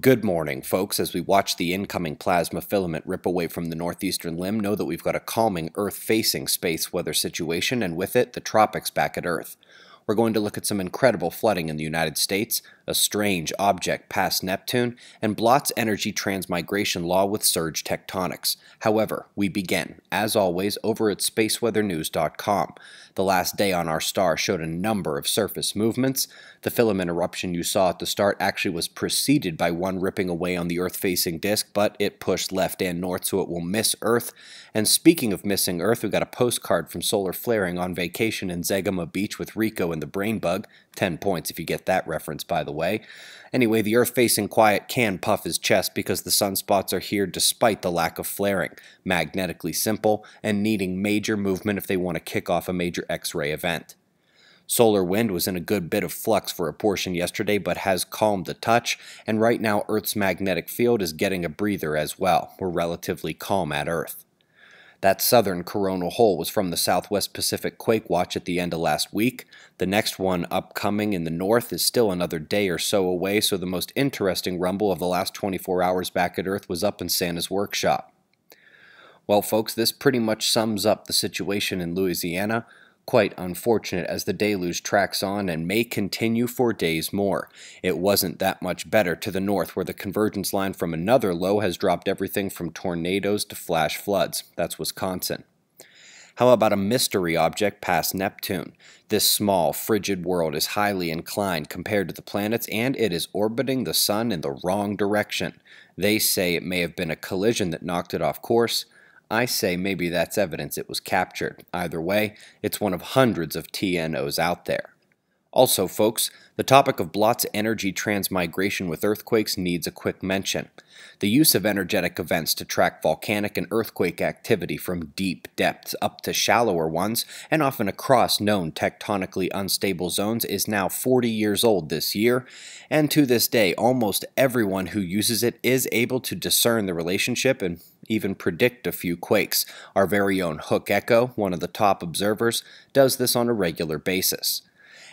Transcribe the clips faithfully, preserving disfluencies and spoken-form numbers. Good morning, folks. As we watch the incoming plasma filament rip away from the northeastern limb, know that we've got a calming Earth-facing space weather situation, and with it, the tropics back at Earth. We're going to look at some incredible flooding in the United States, a strange object past Neptune, and Blot's energy transmigration law with surge tectonics. However, we begin, as always, over at space weather news dot com. The last day on our star showed a number of surface movements. The filament eruption you saw at the start actually was preceded by one ripping away on the Earth-facing disk, but it pushed left and north, so it will miss Earth. And speaking of missing Earth, we got a postcard from solar flaring on vacation in Zegama Beach with Rico and the brain bug. Ten points if you get that reference, by the way. Anyway, the Earth-facing quiet can puff his chest because the sunspots are here despite the lack of flaring, magnetically simple, and needing major movement if they want to kick off a major X-ray event. Solar wind was in a good bit of flux for a portion yesterday, but has calmed a touch, and right now Earth's magnetic field is getting a breather as well. We're relatively calm at Earth. That southern coronal hole was from the Southwest Pacific Quake Watch at the end of last week. The next one upcoming in the north is still another day or so away, so the most interesting rumble of the last twenty-four hours back at Earth was up in Santa's workshop. Well, folks, this pretty much sums up the situation in Louisiana. Quite unfortunate as the deluge tracks on and may continue for days more. It wasn't that much better to the north, where the convergence line from another low has dropped everything from tornadoes to flash floods. That's Wisconsin. How about a mystery object past Neptune? This small, frigid world is highly inclined compared to the planets, and it is orbiting the sun in the wrong direction. They say it may have been a collision that knocked it off course. I say maybe that's evidence it was captured. Either way, it's one of hundreds of T N Os out there. Also, folks, the topic of Blot's energy transmigration with earthquakes needs a quick mention. The use of energetic events to track volcanic and earthquake activity from deep depths up to shallower ones, and often across known tectonically unstable zones, is now forty years old this year, and to this day, almost everyone who uses it is able to discern the relationship and even predict a few quakes. Our very own Hook Echo, one of the top observers, does this on a regular basis.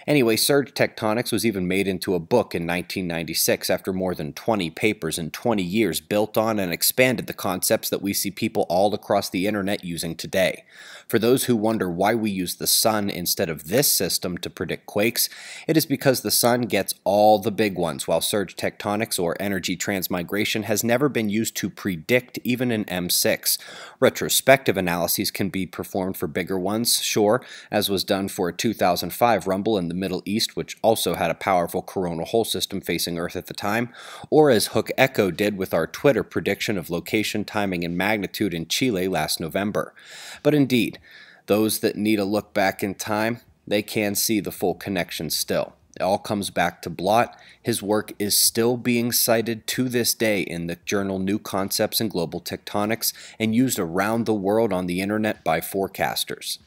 Anyway, surge tectonics was even made into a book in nineteen ninety-six after more than twenty papers and twenty years built on and expanded the concepts that we see people all across the internet using today. For those who wonder why we use the sun instead of this system to predict quakes, it is because the sun gets all the big ones, while surge tectonics or energy transmigration has never been used to predict even an M six. Retrospective analyses can be performed for bigger ones, sure, as was done for a two thousand five rumble in the Middle East, which also had a powerful coronal hole system facing Earth at the time, or as Hook Echo did with our Twitter prediction of location, timing, and magnitude in Chile last November. But indeed, those that need a look back in time, they can see the full connection still. It all comes back to Blot. His work is still being cited to this day in the journal New Concepts in Global Tectonics and used around the world on the internet by forecasters.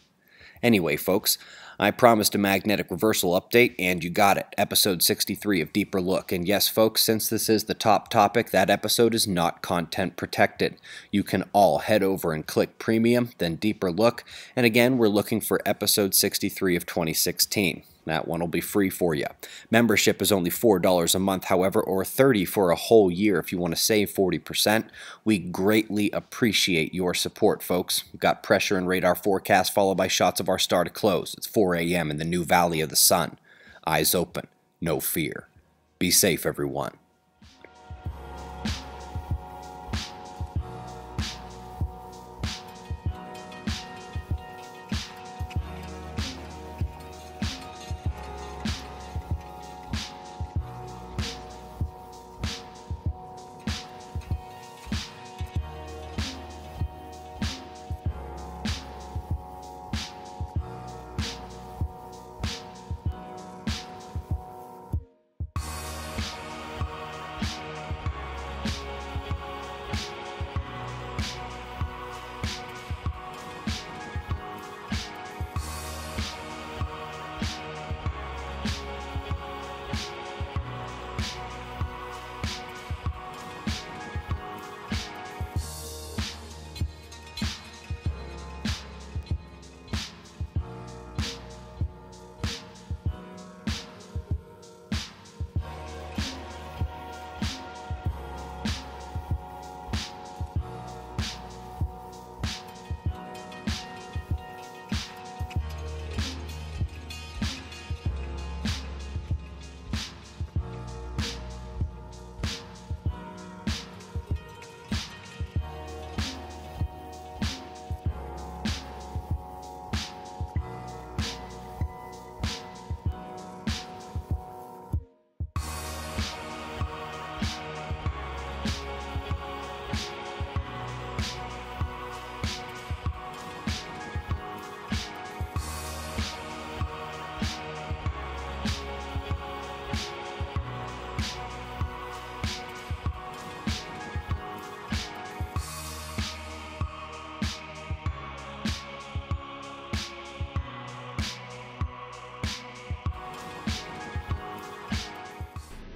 Anyway, folks, I promised a magnetic reversal update, and you got it. Episode sixty-three of Deeper Look. And yes, folks, since this is the top topic, that episode is not content protected. You can all head over and click Premium, then Deeper Look. And again, we're looking for episode sixty-three of twenty sixteen. That one will be free for you. Membership is only four dollars a month, however, or thirty dollars for a whole year if you want to save forty percent. We greatly appreciate your support, folks. We've got pressure and radar forecast followed by shots of our star to close. It's four A M in the new Valley of the Sun. Eyes open. No fear. Be safe, everyone.